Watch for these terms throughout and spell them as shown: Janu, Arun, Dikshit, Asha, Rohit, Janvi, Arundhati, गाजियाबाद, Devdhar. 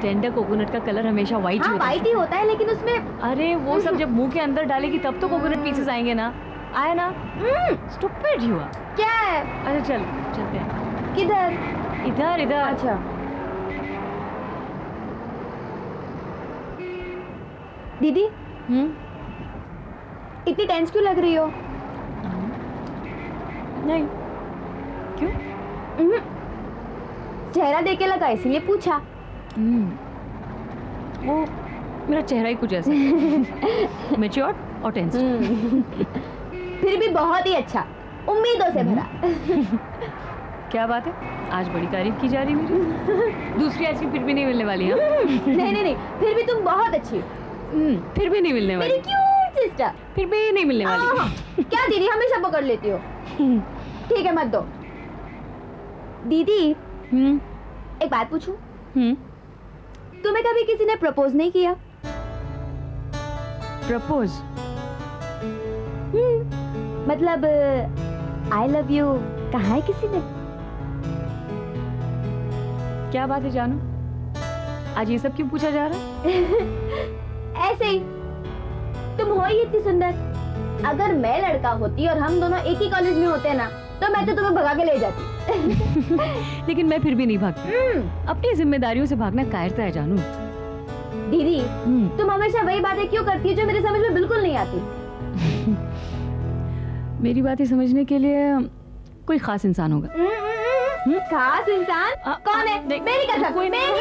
Standard coconut का colour हमेशा white ही होता है। व्हाइट ही होता है लेकिन उसमें अरे वो सब जब मुंह के अंदर डालेगी तब तो कोकोनट पीसेस आएंगे ना। आया ना? स्टूपिड हुआ। क्या है? अच्छा चल चलते हैं। किधर? इधर इधर। अच्छा दीदी इतनी टेंस क्यों लग रही हो? नहीं क्यों? चेहरा देख के लगा इसीलिए पूछा। वो मेरा चेहरा ही कुछ ऐसा है। मैच्योर्ड और टेंस। फिर भी बहुत ही अच्छा, उम्मीदों से भरा। क्या बात है, आज बड़ी तारीफ की जा रही मेरी। दूसरी आइसक्रीम फिर भी नहीं मिलने वाली है। नहीं नहीं नहीं, फिर भी तुम बहुत अच्छी हो। फिर भी नहीं मिलने वाली मेरी क्यूट सिस्टर। फिर भी नहीं मिलने वाली। क्या दीदी हमेशा पकड़ लेती हो। ठीक है मत दो। दीदी एक बात पूछूं? तुम्हें कभी किसी ने प्रपोज नहीं किया? प्रपोज मतलब आई लव यू कहा है किसी ने? क्या बात है जानू, आज ये सब क्यों पूछा जा रहा है? ऐसे ही तुम हो ही इतनी सुंदर। अगर मैं लड़का होती और हम दोनों एक ही कॉलेज में होते ना तो मैं तो तुम्हें भगा के ले जाती। लेकिन मैं फिर भी नहीं भागती। अपनी जिम्मेदारियों से भागना कायरता है जानू। दीदी तुम हमेशा वही बातें क्यों करती है जो मेरे समझ में बिल्कुल नहीं आती। मेरी बातें समझने के लिए कोई खास इंसान होगा। खास इंसान कौन है? मेरी कसम। कोई नहीं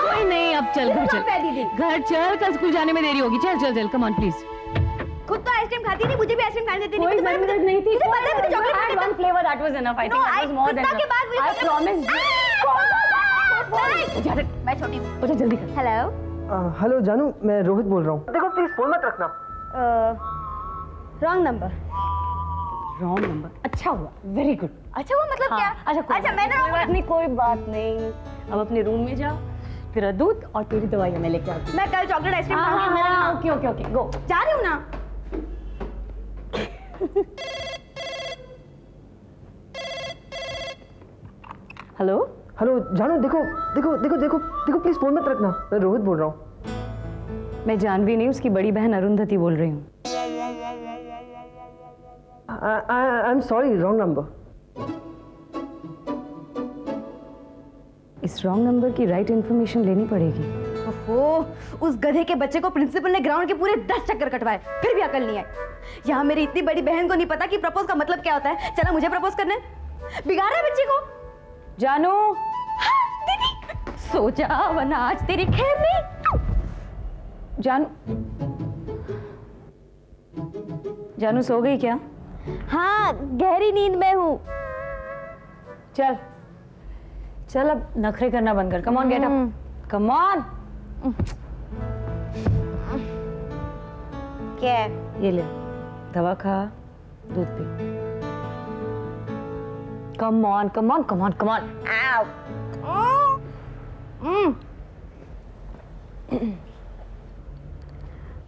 कोई नहीं। अब चल घर चल, घर चल, कल स्कूल जाने में देरी होगी। चल चल चल कम ऑन प्लीज। खुद तो आइसक्रीम खाती नहीं, मुझे भी आइसक्रीम खाने देती नहीं। मुझे नहीं थी, मुझे पता है मुझे चॉकलेट खानी। One flavour that was enough. I think it was more than के बाद आई प्रॉमिस। मैं छोटी हूं, मुझे जल्दी कर। हेलो हेलो जानू, मैं रोहित बोल रहा हूं। देखो प्लीज फोन मत रखना। Wrong number. Wrong number. अच्छा हुआ, वेरी गुड। अच्छा हुआ मतलब क्या? अच्छा मैंने कोई बात नहीं। अब अपने रूम में जाओ, तेरा दूध और तेरी दवाइयां मैं लेके आती हूं। मैं कल चॉकलेट आइसक्रीम खाऊंगी। Okay okay okay go. जा रही हूं ना। हेलो हेलो जानू, देखो देखो देखो देखो देखो प्लीज फोन मत रखना। मैं रोहित बोल रहा हूँ। मैं जानवी नहीं, उसकी बड़ी बहन अरुंधति बोल रही हूँ। I'm sorry, wrong number. इस रॉन्ग नंबर की राइट इन्फॉर्मेशन लेनी पड़ेगी। ओहो, उस गधे के बच्चे को प्रिंसिपल ने ग्राउंड के पूरे 10 चक्कर कटवाए, फिर भी अकल नहीं आई। यहाँ मेरी इतनी बड़ी बहन को नहीं पता कि प्रपोज का मतलब क्या होता है। चला मुझे प्रपोज करने, बिगाड़ रहा है बच्ची को। जानू दीदी सोचा वरना आज तेरी खैर नहीं। जानू सो गई क्या? हाँ गहरी नींद में हूँ। चल चल अब नखरे करना बंद कर। Come on get up, come on. क्या ये ले, दवा खा, दूध पी। Come on come on come on come on.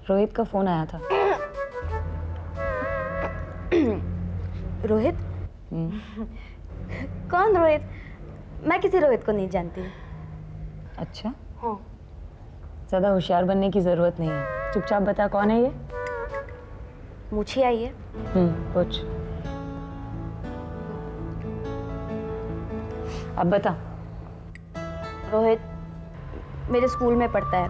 Rohit का फोन आया था। रोहित? कौन रोहित? मैं किसी रोहित को नहीं जानती। अच्छा हाँ, ज्यादा होशियार बनने की जरूरत नहीं है। चुपचाप बता कौन है ये। मुझे आई है। पूछ अब बता। रोहित मेरे स्कूल में पढ़ता है,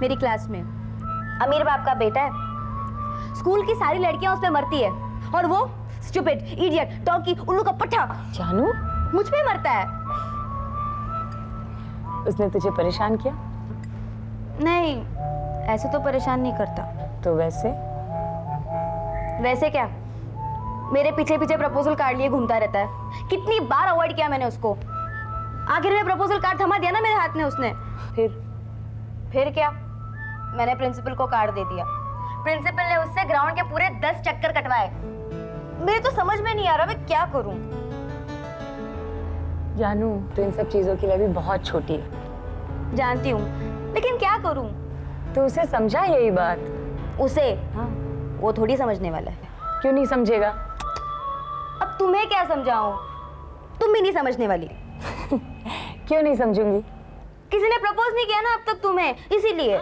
मेरी क्लास में। अमीर बाप का बेटा है, स्कूल की सारी लड़कियां उस पे मरती है और वो स्टूपिड इडियट टॉकी उल्लू का पट्टा जानू मुझ पे मरता है। उसने तुझे परेशान किया? नहीं ऐसे तो परेशान नहीं करता। तो वैसे? वैसे क्या, मेरे पीछे पीछे प्रपोजल कार्ड लिए घूमता रहता है। कितनी बार अवॉइड किया मैंने उसको, आखिर में प्रपोजल कार्ड थमा दिया ना मेरे हाथ में उसने। फिर क्या, मैंने प्रिंसिपल को कार्ड दे दिया। प्रिंसिपल ने उससे ग्राउंड के पूरे 10 चक्कर कटवाए। मेरे तो समझ में नहीं आ रहा मैं क्या करूं। जानू तो इन सब चीजों के लिए भी बहुत छोटी है। जानती हूँ लेकिन क्या करूं। तो उसे समझा यही बात। उसे? हाँ। वो थोड़ी समझने वाला है। क्यों नहीं समझेगा? अब तुम्हें क्या समझाऊं, तुम भी नहीं समझने वाली। क्यों नहीं समझूंगी, किसी ने प्रपोज नहीं किया ना अब तक तुम्हें, इसीलिए।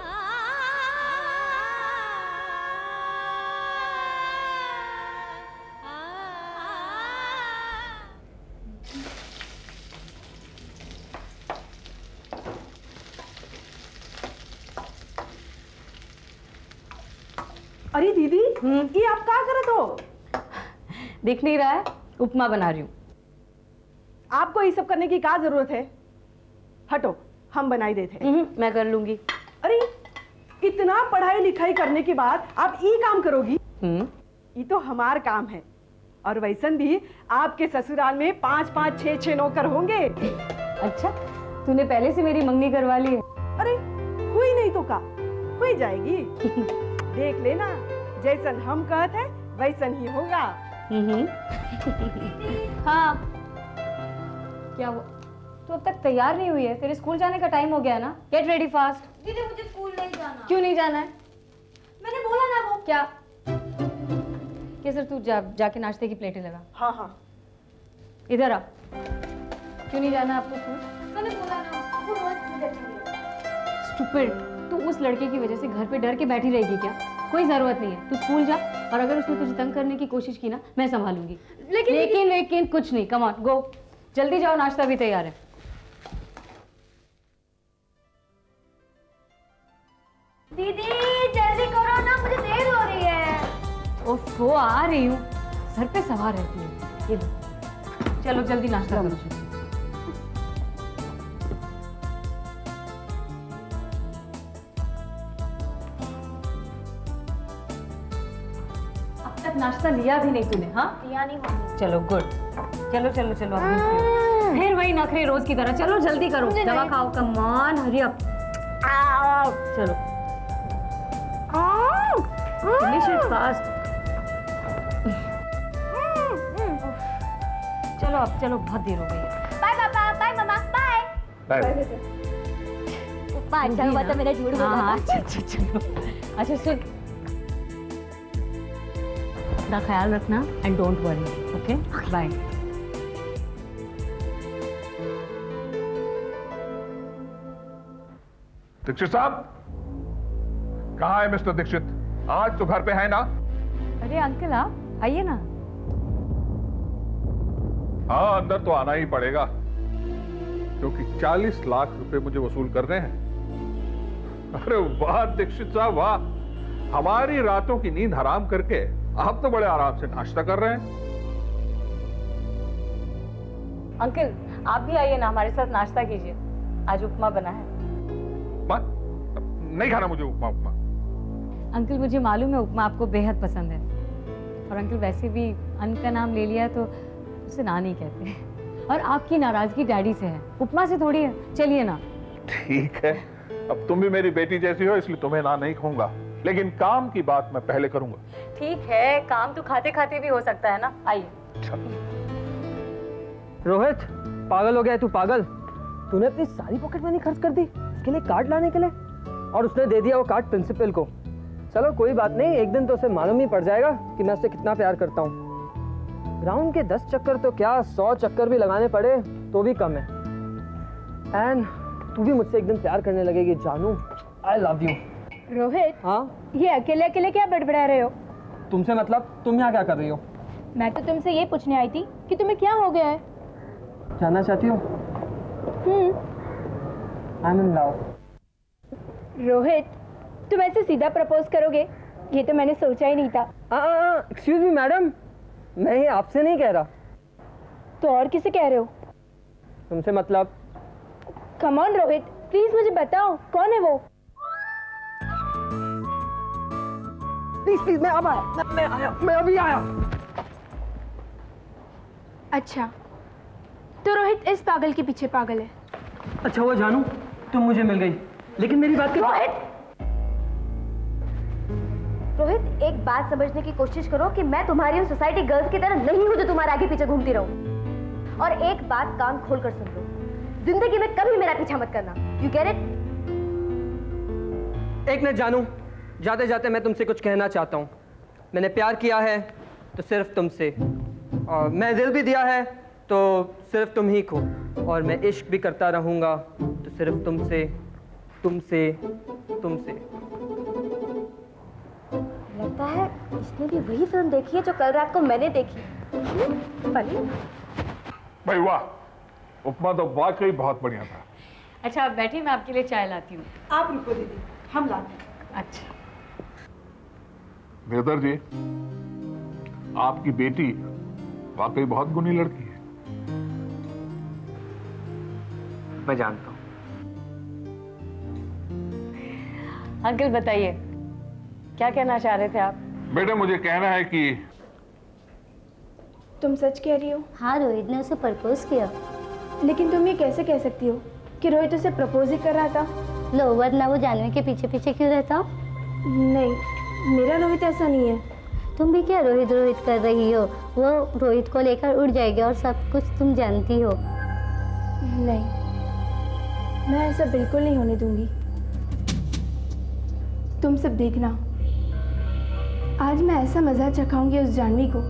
अरे दीदी, ये आप क्या कर रहे हो? दिख नहीं रहा है, उपमा बना रही हूँ। आपको ये सब करने की क्या जरूरत है? हटो, हम बनाई देते हैं। मैं कर लूंगी। अरे इतना पढ़ाई लिखाई करने के बाद आप ये काम करोगी? ये तो हमार काम है। और वैसन भी आपके ससुराल में 5-5, 6-6 नौकर होंगे। अच्छा, तूने पहले से मेरी मंगनी करवा ली है। अरे हुई नहीं तो का हुई जाएगी। देख लेना, जैसन हम कहते हैं वैसन ही होगा। हाँ, क्या वो तो अब तक तैयार नहीं हुई है? तेरे स्कूल जाने का टाइम हो गया ना। Get ready fast. दीदी मुझे स्कूल नहीं जाना। क्यों नहीं जाना है? मैंने बोला ना। वो क्या केसर, तू जाके नाश्ते की प्लेटें लगा। हाँ हाँ, इधर आ। क्यों नहीं जाना आपको स्कूल? मैंने बोला ना। वो स्टूपिड, तू उस लड़के की वजह से घर पे डर के बैठी रहेगी क्या? कोई जरूरत नहीं है, तू स्कूल जा। और अगर उसने तुझे तंग करने की कोशिश की ना, मैं संभालूंगी। लेकिन कुछ नहीं। कम ऑन, गो, जल्दी जाओ, नाश्ता भी तैयार है। दीदी जल्दी करो ना, मुझे देर हो रही है। ओफो, आ रही हूँ, सर पे सवार रहती हूँ। ये चलो जल्दी नाश्ता करो। अब तक नाश्ता लिया भी नहीं तूने? हाँ लिया नहीं। चलो गुड, चलो चलो चलो। फिर वही नखरे रोज की तरह। चलो जल्दी करो, दवा खाओ। Come on, hurry up. चलो फिनिश इट फास्ट। चलो अब चलो, बहुत देर हो गई। बाय पापा, बाय मम्मा, बाय बाय। पापा अच्छा हुआ तो मेरा झूठ बोला। अच्छा चलो, अच्छा सुन, अपना ख्याल रखना and don't worry, okay bye. Dikshit साहब, कहाँ है मिस्टर दीक्षित? आज तो घर पे है ना? अरे अंकल आप आइए ना। हाँ अंदर तो आना ही पड़ेगा, क्योंकि 40 लाख रुपए मुझे वसूल करने हैं। अरे वाह दीक्षित साहब वाह, हमारी रातों की नींद हराम करके आप तो बड़े आराम से नाश्ता कर रहे हैं। अंकल आप भी आइए ना, हमारे साथ नाश्ता कीजिए। आज उपमा बना है। उपमा? नहीं खाना मुझे उपमा। उपमा अंकल, मुझे मालूम है उपमा आपको बेहद पसंद है। और अंकल वैसे भी अन्न का नाम ले लिया तो उसे ना नहीं कहते। और आपकी नाराजगी डैडी से है, उपमा से थोड़ी है। चलिए ना। ठीक है, अब तुम भी मेरी बेटी जैसी हो इसलिए तुम्हें ना नहीं कहूंगा, लेकिन काम की बात मैं पहले करूंगा। ठीक है, काम तो खाते खाते भी हो सकता है ना। आइए। रोहित पागल हो गया तू, पागल। तूने अपनी सारी पॉकेट मनी खर्च कर दी इसके लिए, कार्ड लाने के लिए। और उसने दे दिया वो कार्ड प्रिंसिपल को। चलो कोई बात नहीं, एक दिन तो उसे मालूम ही पड़ जाएगा कि मैं उससे कितना प्यार करता हूँ। राउंड के 10 चक्कर तो क्या 100 चक्कर भी लगाने पड़े तो भी कम है। एंड तू भी मुझसे एक दिन प्यार करने लगेगी जानू। I love you. रोहित हाँ, ये अकेले अकेले क्या बड़बड़ा रहे हो? तुमसे मतलब, तुम यहाँ क्या कर रही हो? मैं तो तुमसे ये पूछने आई थी कि तुम्हें क्या हो गया है। जानना चाहती हो? I am in love. Rohit तुम ऐसे सीधा प्रपोज करोगे, ये तो मैंने सोचा ही नहीं था। एक्सक्यूज मी मैडम, मैं ये आपसे नहीं कह रहा। तो और किसे कह रहे हो? तुमसे मतलब। कम ऑन रोहित प्लीज मुझे बताओ कौन है वो। प्लीज मैं अभी आया। अच्छा तो रोहित इस पागल के पीछे पागल है। अच्छा वो जानू, तुम मुझे मिल गई, लेकिन मेरी बात। रोहित एक बात समझने की कोशिश करो कि मैं तुम्हारी उस सोसाइटी गर्ल्स की तरह नहीं हूं जो तुम्हारे आगे पीछे घूमती रहूं। और एक बात कान खोल कर सुन लो, जिंदगी में कभी मेरा पीछा मत करना। You get it? एक मिनट जानू, जाते जाते मैं तुमसे कुछ कहना चाहता हूँ। मैंने प्यार किया है तो सिर्फ तुमसे, और मैं दिल भी दिया है तो सिर्फ तुम ही को, और मैं इश्क भी करता रहूँगा तो सिर्फ तुमसे तुमसे तुमसे। लगता है इसने भी वही फिल्म देखी है जो कल रात को मैंने देखी। भाई वाह, उपमा तो वाकई बहुत बढ़िया था। अच्छा आप बैठिए, मैं आपके लिए चाय लाती हूँ। आप रुको दीदी, हम लाते हैं। अच्छा देवधर जी, आपकी बेटी वाकई बहुत गुणी लड़की है। मैं जानता हूँ। अंकल बताइए क्या कहना चाह रहे थे आप? बेटा मुझे कहना है कि तुम सच कह रही हो। हाँ रोहित ने उसे प्रपोज किया। लेकिन तुम ये कैसे कह सकती हो कि रोहित उसे प्रपोज ही कर रहा था? लो वरना वो जानवी के पीछे पीछे क्यों रहता? नहीं मेरा रोहित ऐसा नहीं है। तुम भी क्या रोहित रोहित कर रही हो? वो रोहित को लेकर उड़ जाएगी और सब कुछ तुम जानती हो। नहीं मैं ऐसा बिल्कुल नहीं होने दूंगी। तुम सब देखना, आज मैं ऐसा मजा चखाऊंगी उस जानवी को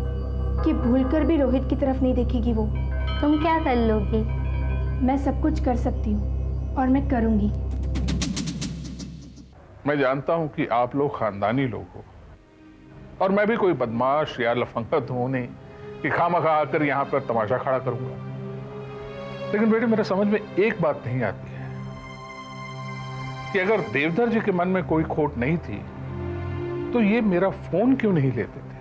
कि भूलकर भी रोहित की तरफ नहीं देखेगी वो। तुम क्या कर लोगी? मैं सब कुछ कर सकती हूँ और मैं करूँगी। मैं जानता हूँ कि आप लोग खानदानी लोग हो और मैं भी कोई बदमाश या लफंगत हूँ नहीं कि खामखा आकर यहाँ पर तमाशा खड़ा करूँगा। लेकिन बेटे मेरे समझ में एक बात नहीं आती है कि अगर देवधर जी के मन में कोई खोट नहीं थी तो ये मेरा फोन क्यों नहीं लेते थे?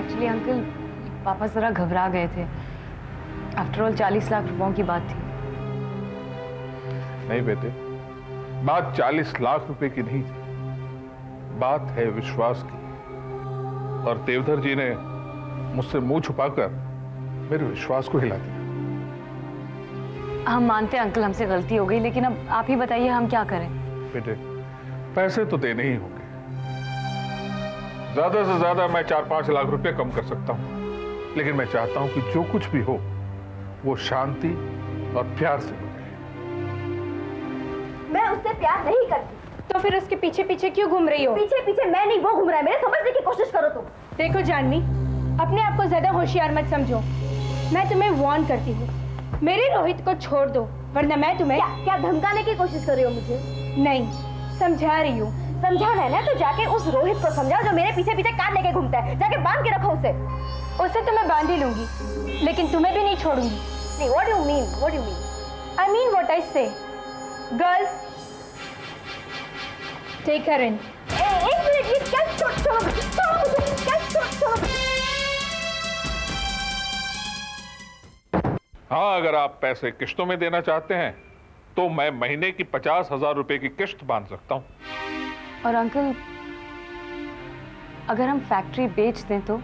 एक्चुअली अंकल पापा जरा घबरा गए थे। आफ्टर ऑल 40 लाख रुपयों की बात थी। नहीं बेटे, बात 40 लाख रुपए की नहीं थी, बात है विश्वास की। और देवधर जी ने मुझसे मुंह छुपाकर मेरे विश्वास को हिला दिया। हम मानते हैं अंकल हमसे गलती हो गई, लेकिन अब आप ही बताइए हम क्या करें? बेटे पैसे तो देने ही होंगे। ज्यादा से ज्यादा मैं 4-5 लाख रुपए कम कर सकता हूँ, लेकिन मैं चाहता हूँ कि जो कुछ भी हो वो शांति और प्यार से। मैं उससे प्यार नहीं करती। तो फिर उसके पीछे पीछे क्यों घूम रही हो? पीछे पीछे मैं नहीं, वो घूम रहा है मेरे। समझने की कोशिश करो तुम। देखो जानवी, अपने आप को ज्यादा होशियार मत समझो। मैं तुम्हें वार्न करती हूँ, मेरे रोहित को छोड़ दो वरना मैं तुम्हें। क्या धमकाने की कोशिश कर रही हो मुझे? नहीं समझा रही हूँ। समझाना है ना तो जाके उस रोहित को समझाओ जो मेरे पीछे पीछे कार लेके घूमता है। जाके बांध के रखो उसे। उसे तो मैं बांध ही लूंगी, लेकिन तुम्हें भी नहीं छोड़ूंगी। नहीं, what do you mean? What do you mean? I mean what I say. Girls take her in. एक मिनट, ये क्या छोड़। हाँ अगर आप पैसे किश्तों में देना चाहते हैं तो मैं महीने की 50,000 रुपए की किश्त बांध सकता हूँ। और अंकल अगर हम फैक्ट्री बेच दें तो?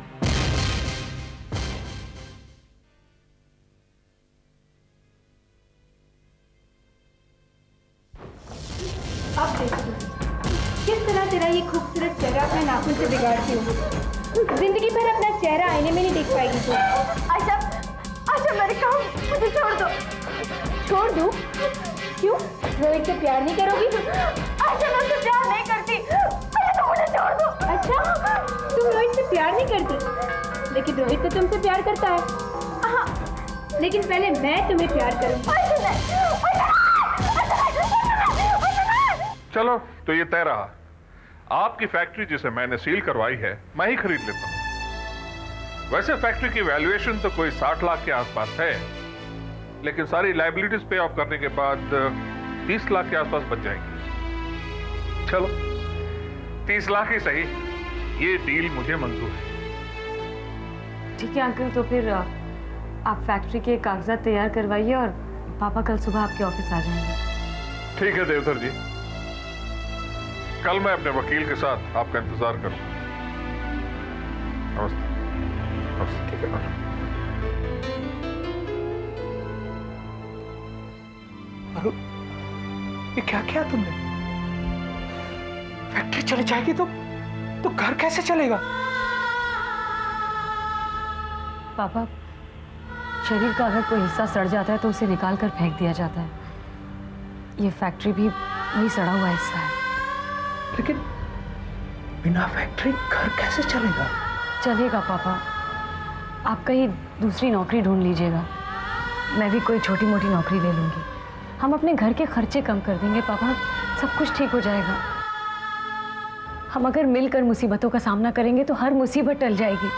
जिंदगी भर अपना चेहरा आईने में नहीं देख पाएगी तू। आशा, आशा मेरे काम, मुझे छोड़ दो। छोड़ दो? क्यों? रोहित से प्यार नहीं करोगी? आशा मैं उससे प्यार नहीं करती। आशा तुम मुझे छोड़ दो। अच्छा तुम रोहित से प्यार नहीं करती, लेकिन रोहित तो तुमसे प्यार करता है। हाँ लेकिन पहले मैं तुम्हें प्यार करूँगी। चलो तो ये तय रहा, आपकी फैक्ट्री जिसे मैंने सील करवाई है मैं ही खरीद लेता हूँ। वैसे फैक्ट्री की वैल्यूएशन तो कोई 60 लाख के आसपास है, लेकिन सारी लायबिलिटीज पे ऑफ करने के बाद 30 लाख के आसपास बच जाएगी। चलो 30 लाख ही सही, ये डील मुझे मंजूर है। ठीक है अंकल, तो फिर आप फैक्ट्री के कागजात तैयार करवाइए और पापा कल सुबह आपके ऑफिस आ जाएंगे। ठीक है देवधर जी, कल मैं अपने वकील के साथ आपका इंतजार करूंगा। नमस्ते। नमस्ते। ठीक है अरुण, ये क्या किया तुमने? फैक्ट्री चली जाएगी तो घर कैसे चलेगा? पापा शरीर का अगर कोई हिस्सा सड़ जाता है तो उसे निकाल कर फेंक दिया जाता है। ये फैक्ट्री भी वही सड़ा हुआ हिस्सा है। लेकिन बिना फैक्ट्री घर कैसे चलेगा? चलेगा पापा, आप कहीं दूसरी नौकरी ढूंढ लीजिएगा, मैं भी कोई छोटी मोटी नौकरी ले लूँगी। हम अपने घर के खर्चे कम कर देंगे पापा, सब कुछ ठीक हो जाएगा। हम अगर मिलकर मुसीबतों का सामना करेंगे तो हर मुसीबत टल जाएगी।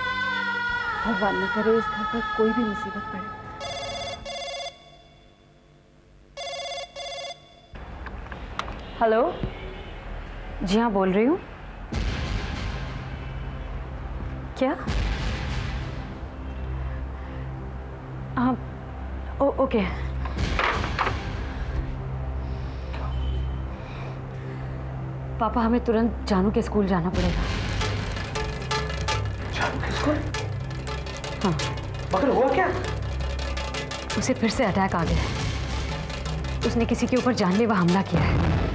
भगवान न करे इस घर पर कोई भी मुसीबत पड़े। हेलो, जी हाँ बोल रही हूँ। क्या? हाँ, ओके। पापा हमें तुरंत जानू के स्कूल जाना पड़ेगा। जानू के स्कूल? हाँ। मगर हुआ क्या? उसे फिर से अटैक आ गया है। उसने किसी के ऊपर जानलेवा हमला किया है।